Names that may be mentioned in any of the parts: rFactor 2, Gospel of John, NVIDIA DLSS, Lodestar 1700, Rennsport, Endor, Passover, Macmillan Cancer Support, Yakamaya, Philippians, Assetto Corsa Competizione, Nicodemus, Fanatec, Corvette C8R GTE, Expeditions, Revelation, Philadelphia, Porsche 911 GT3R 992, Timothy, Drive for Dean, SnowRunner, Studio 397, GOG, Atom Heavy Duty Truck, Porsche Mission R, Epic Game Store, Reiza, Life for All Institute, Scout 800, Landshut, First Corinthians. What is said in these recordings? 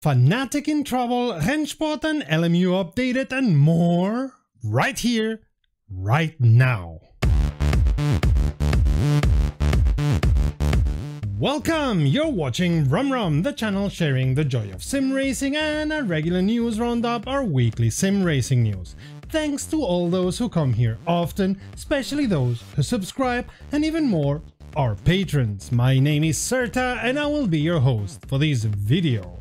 Fanatec in trouble, Rennsport and LMU updated and more, right here, right now. Welcome, you're watching WromWrom, the channel sharing the joy of sim racing and a regular news roundup, our weekly sim racing news. Thanks to all those who come here often, especially those who subscribe and even more, our patrons. My name is Serta and I will be your host for this video.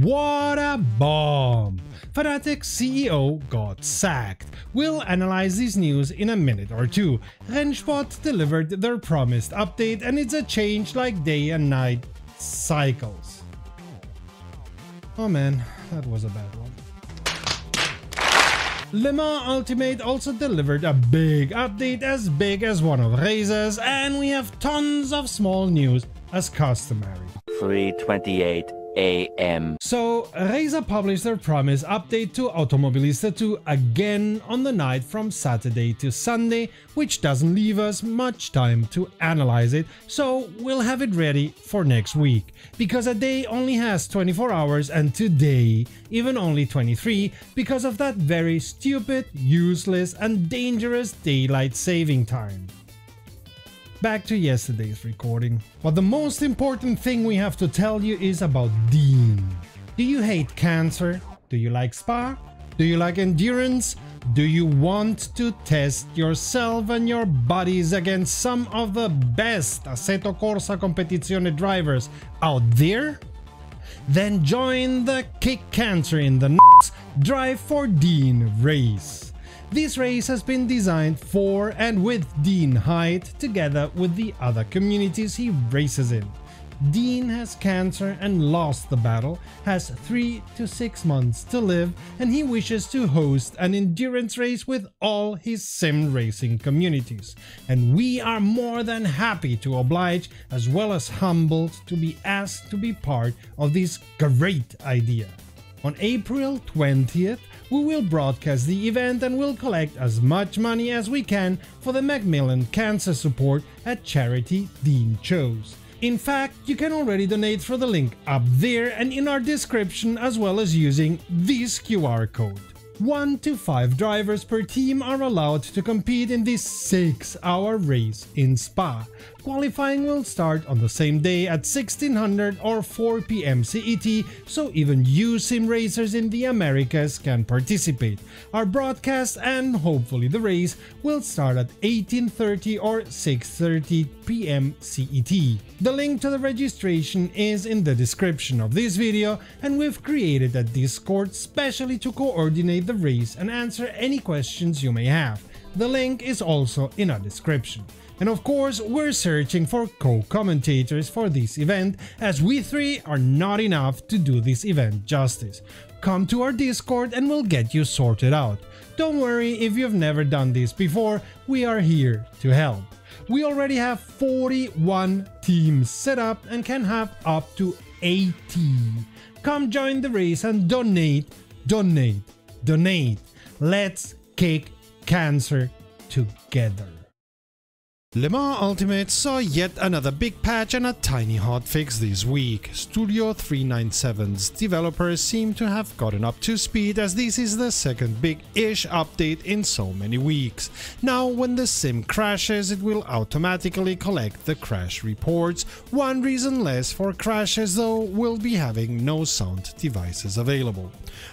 What a bomb! Fanatec CEO got sacked. We'll analyze this news in a minute or two. Rennsport delivered their promised update and it's a change like day and night cycles. Oh man, that was a bad one. Le Mans Ultimate also delivered a big update, as big as one of Razer's, and we have tons of small news as customary. 3:28 AM. So, Reiza published their promised update to Automobilista 2 again on the night from Saturday to Sunday, which doesn't leave us much time to analyze it, so we'll have it ready for next week. Because a day only has 24 hours and today, even only 23, because of that very stupid, useless and dangerous daylight saving time. Back to yesterday's recording. But the most important thing we have to tell you is about Dean. Do you hate cancer? Do you like Spa? Do you like endurance? Do you want to test yourself and your bodies against some of the best Assetto Corsa Competizione drivers out there? Then join the Kick Cancer in the Nuts Drive for Dean race. This race has been designed for and with Dean Hyde together with the other communities he races in. Dean has cancer and lost the battle, has 3 to 6 months to live, and he wishes to host an endurance race with all his sim racing communities. And we are more than happy to oblige, as well as humbled to be asked to be part of this great idea. On April 20th, we will broadcast the event and will collect as much money as we can for the Macmillan Cancer Support, a charity Dean chose. In fact, you can already donate through the link up there and in our description, as well as using this QR code. 1 to 5 drivers per team are allowed to compete in this 6-hour race in Spa. Qualifying will start on the same day at 1600 or 4 PM CET, so even you sim racers in the Americas can participate. Our broadcast and hopefully the race will start at 18:30 or 6:30 PM CET. The link to the registration is in the description of this video, and we've created a Discord specially to coordinate the race and answer any questions you may have. The link is also in our description. And of course, we're searching for co-commentators for this event, as we three are not enough to do this event justice. Come to our Discord and we'll get you sorted out. Don't worry if you've never done this before, we are here to help. We already have 41 teams set up and can have up to 80. Come join the race and donate, donate, donate. Let's kick cancer together. Le Mans Ultimate saw yet another big patch and a tiny hotfix this week. Studio 397's developers seem to have gotten up to speed, as this is the second big-ish update in so many weeks. Now when the sim crashes, it will automatically collect the crash reports. One reason less for crashes though, we'll be having no sound devices available.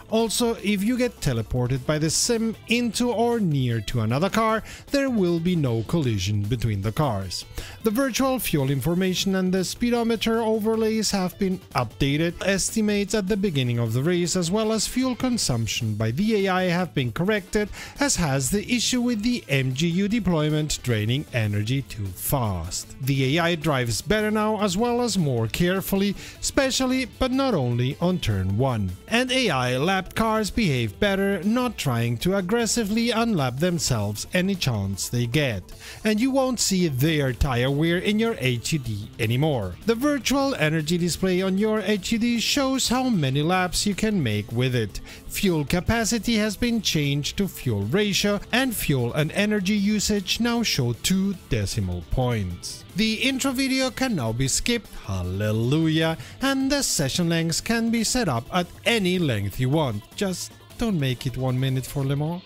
Also, if you get teleported by the sim into or near to another car, there will be no collision between the cars. The virtual fuel information and the speedometer overlays have been updated. Estimates at the beginning of the race as well as fuel consumption by the AI have been corrected, as has the issue with the MGU deployment draining energy too fast. The AI drives better now as well as more carefully, especially but not only on turn 1. And AI lapped cars behave better, not trying to aggressively unlap themselves any chance they get. And you won't don't see their tire wear in your HUD anymore. The virtual energy display on your HUD shows how many laps you can make with it. Fuel capacity has been changed to fuel ratio, and fuel and energy usage now show 2 decimal points. The intro video can now be skipped, hallelujah, and the session lengths can be set up at any length you want, just don't make it 1 minute for Le Mans.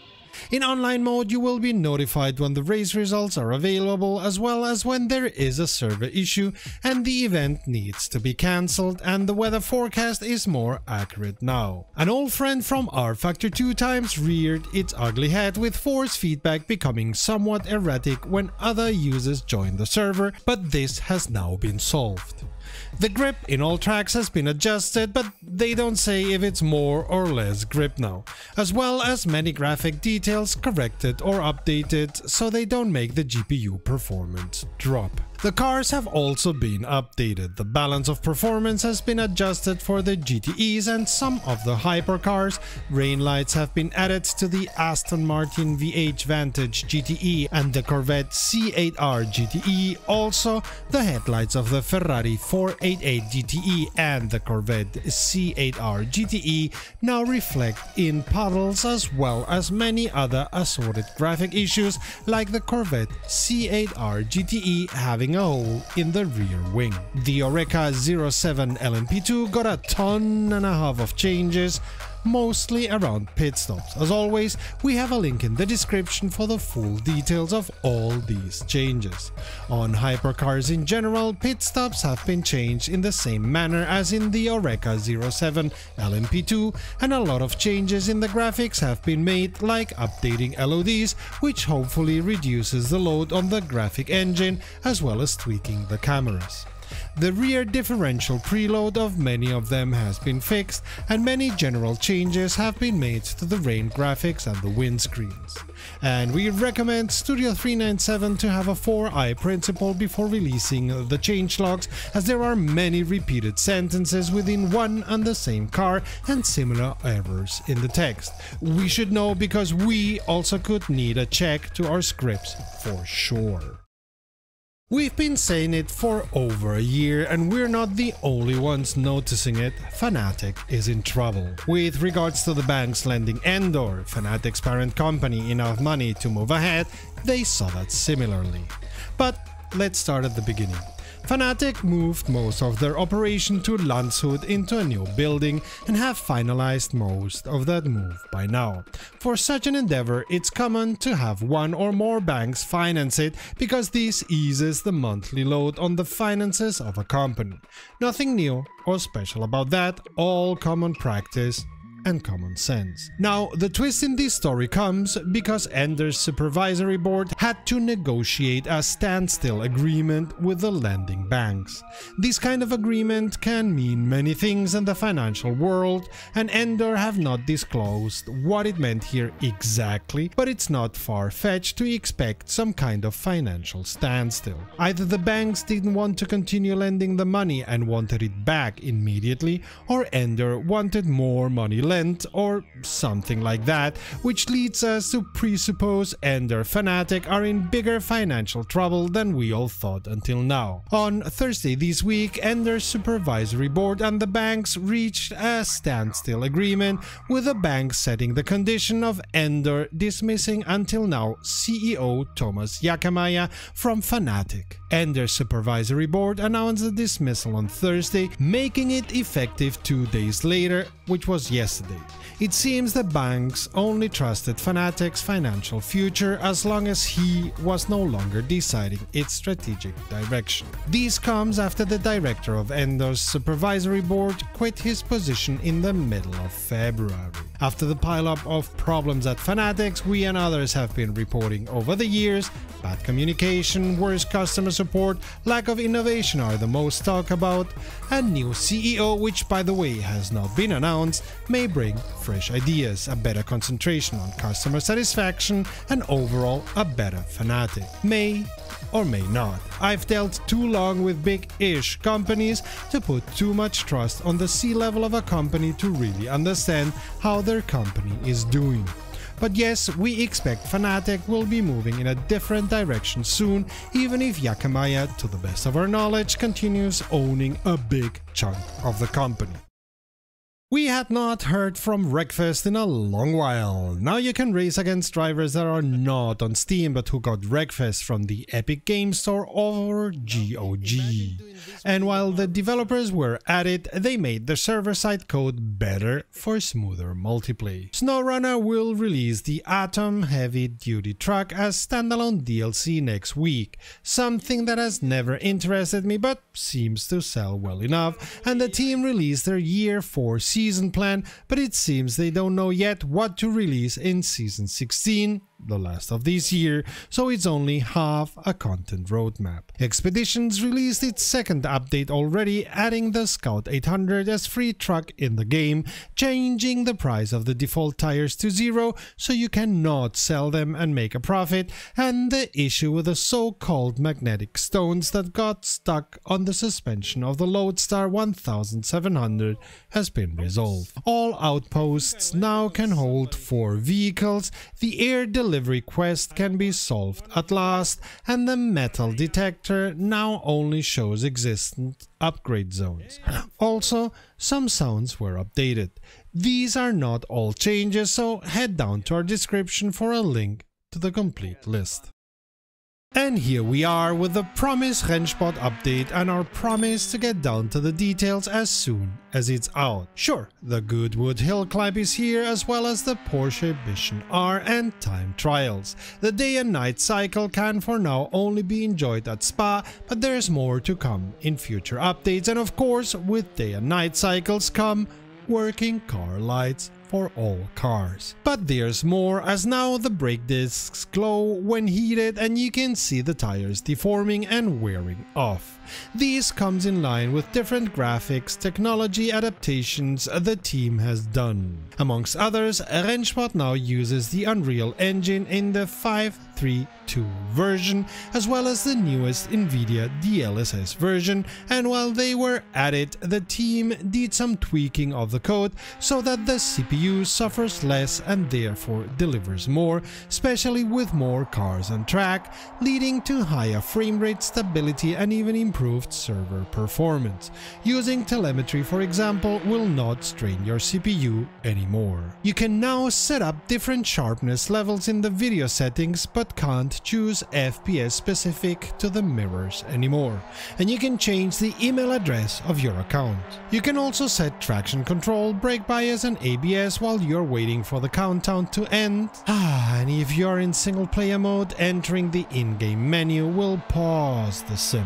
In online mode, you will be notified when the race results are available, as well as when there is a server issue and the event needs to be cancelled, and the weather forecast is more accurate now. An old friend from rFactor 2 times reared its ugly head, with force feedback becoming somewhat erratic when other users join the server, but this has now been solved. The grip in all tracks has been adjusted, but they don't say if it's more or less grip now, as well as many graphic details corrected or updated so they don't make the GPU performance drop. The cars have also been updated. The balance of performance has been adjusted for the GTEs and some of the hypercars. Rain lights have been added to the Aston Martin V8 Vantage GTE and the Corvette C8R GTE. Also, the headlights of the Ferrari 488 GTE and the Corvette C8R GTE now reflect in puddles, as well as many other assorted graphic issues, like the Corvette C8R GTE having a hole in the rear wing. The Oreca 07 LMP2 got 1.5 tons of changes, mostly around pit stops. As always, we have a link in the description for the full details of all these changes. On hypercars in general, pit stops have been changed in the same manner as in the Oreca 07 LMP2, and a lot of changes in the graphics have been made, like updating LODs, which hopefully reduces the load on the graphic engine, as well as tweaking the cameras. The rear differential preload of many of them has been fixed, and many general changes have been made to the rain graphics and the windscreens. And we recommend Studio 397 to have a 4i principle before releasing the changelogs, as there are many repeated sentences within one and the same car and similar errors in the text. We should know, because we also could need a check to our scripts for sure. We've been saying it for over a year, and we're not the only ones noticing it. Fanatec is in trouble. With regards to the banks lending Endor, Fanatec's parent company, enough money to move ahead, they saw that similarly. But let's start at the beginning. Fanatec moved most of their operation to Landshut into a new building and have finalized most of that move by now. For such an endeavor, it's common to have one or more banks finance it, because this eases the monthly load on the finances of a company. Nothing new or special about that, all common practice and common sense. Now, the twist in this story comes because Endor's supervisory board had to negotiate a standstill agreement with the lending banks. This kind of agreement can mean many things in the financial world, and Endor have not disclosed what it meant here exactly, but it's not far-fetched to expect some kind of financial standstill. Either the banks didn't want to continue lending the money and wanted it back immediately, or Endor wanted more money lent, or something like that, which leads us to presuppose Endor Fanatec are in bigger financial trouble than we all thought until now. On Thursday this week, Endor's supervisory board and the banks reached a standstill agreement, with the banks setting the condition of Endor dismissing until now CEO Thomas Jackermeier from Fanatec. Endor's supervisory board announced the dismissal on Thursday, making it effective 2 days later, which was yesterday. It seems the banks only trusted Fanatec's financial future as long as he was no longer deciding its strategic direction. This comes after the director of Endor's supervisory board quit his position in the middle of February. After the pileup of problems at Fanatec we and others have been reporting over the years, bad communication, worse customer support, lack of innovation are the most talked about, a new CEO, which by the way has not been announced, may bring fresh ideas, a better concentration on customer satisfaction, and overall a better Fanatec. May or may not. I've dealt too long with big-ish companies to put too much trust on the C-level of a company to really understand how their company is doing. But yes, we expect Fanatec will be moving in a different direction soon, even if Yakamaya, to the best of our knowledge, continues owning a big chunk of the company. We had not heard from Wreckfest in a long while. Now you can race against drivers that are not on Steam but who got Wreckfest from the Epic Game Store or GOG. And while the developers were at it, they made the server-side code better for smoother multiplayer. SnowRunner will release the Atom Heavy Duty Truck as standalone DLC next week, something that has never interested me but seems to sell well enough, and the team released their Year 4 season plan, but it seems they don't know yet what to release in season 16, the last of this year, so it's only half a content roadmap. Expeditions released its second update already, adding the Scout 800 as free truck in the game, changing the price of the default tires to zero so you cannot sell them and make a profit, and the issue with the so-called magnetic stones that got stuck on the suspension of the Lodestar 1700 has been resolved. All outposts now can hold 4 vehicles, the air delivery quest can be solved at last, and the metal detector now only shows existent upgrade zones. Also, some sounds were updated. These are not all changes, so head down to our description for a link to the complete list. And here we are with the promised Rennsport update and our promise to get down to the details as soon as it's out. Sure, the Goodwood Hill Climb is here, as well as the Porsche Mission R and time trials. The day and night cycle can for now only be enjoyed at Spa, but there's more to come in future updates, and of course with day and night cycles come working car lights for all cars. But there's more, as now the brake discs glow when heated and you can see the tires deforming and wearing off. This comes in line with different graphics technology adaptations the team has done. Amongst others, Rennsport now uses the Unreal Engine in the 5.3.2 version, as well as the newest NVIDIA DLSS version, and while they were at it, the team did some tweaking of the code so that the CPU suffers less and therefore delivers more, especially with more cars on track, leading to higher frame rate stability and even improved server performance. Using telemetry, for example, will not strain your CPU anymore. You can now set up different sharpness levels in the video settings, but can't choose FPS specific to the mirrors anymore. And you can change the email address of your account. You can also set traction control, brake bias and ABS while you're waiting for the countdown to end. And if you're in single player mode, entering the in-game menu will pause the sim.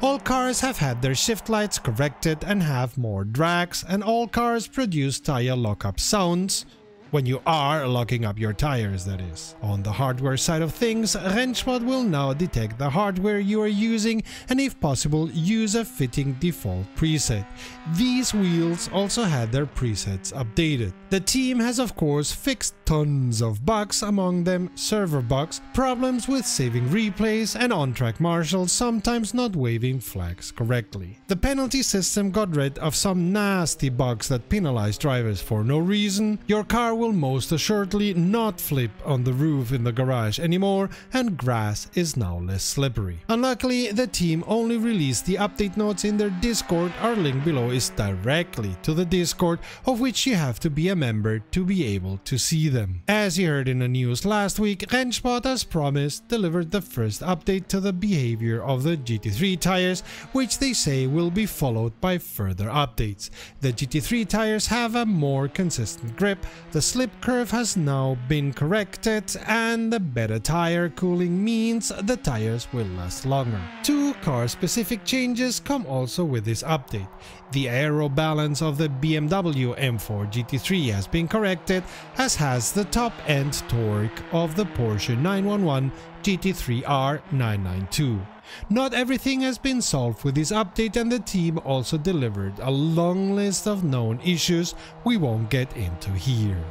All cars have had their shift lights corrected and have more drags, and all cars produce tire lockup sounds. When you are locking up your tires, that is. On the hardware side of things, Rennsport will now detect the hardware you are using and, if possible, use a fitting default preset. These wheels also had their presets updated. The team has of course fixed tons of bugs, among them server bugs, problems with saving replays, and on-track marshals sometimes not waving flags correctly. The penalty system got rid of some nasty bugs that penalize drivers for no reason. Your car will most assuredly not flip on the roof in the garage anymore, and grass is now less slippery. Unluckily, the team only released the update notes in their Discord. Our link below is directly to the Discord, of which you have to be a member to be able to see them. As you heard in the news last week, Rennsport, as promised, delivered the first update to the behavior of the GT3 tires, which they say will be followed by further updates. The GT3 tires have a more consistent grip, the slip curve has now been corrected, and the better tire cooling means the tires will last longer. 2 car-specific changes come also with this update. The aero balance of the BMW M4 GT3 has been corrected, as has the top-end torque of the Porsche 911 GT3R 992. Not everything has been solved with this update, and the team also delivered a long list of known issues we won't get into here.